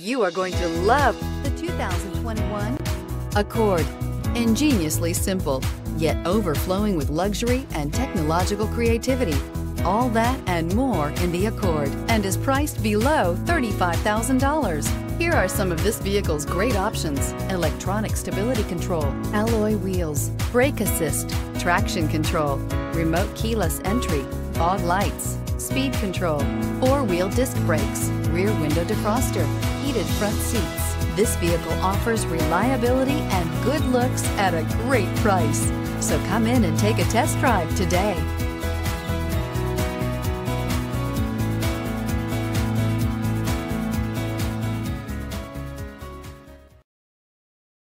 You are going to love the 2021 Accord. Ingeniously simple, yet overflowing with luxury and technological creativity. All that and more in the Accord, and is priced below $35,000. Here are some of this vehicle's great options: electronic stability control, alloy wheels, brake assist, traction control, remote keyless entry, fog lights, speed control, four-wheel disc brakes, rear window defroster, heated front seats. This vehicle offers reliability and good looks at a great price. So come in and take a test drive today.